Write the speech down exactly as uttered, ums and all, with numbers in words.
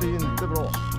Det är inte bra.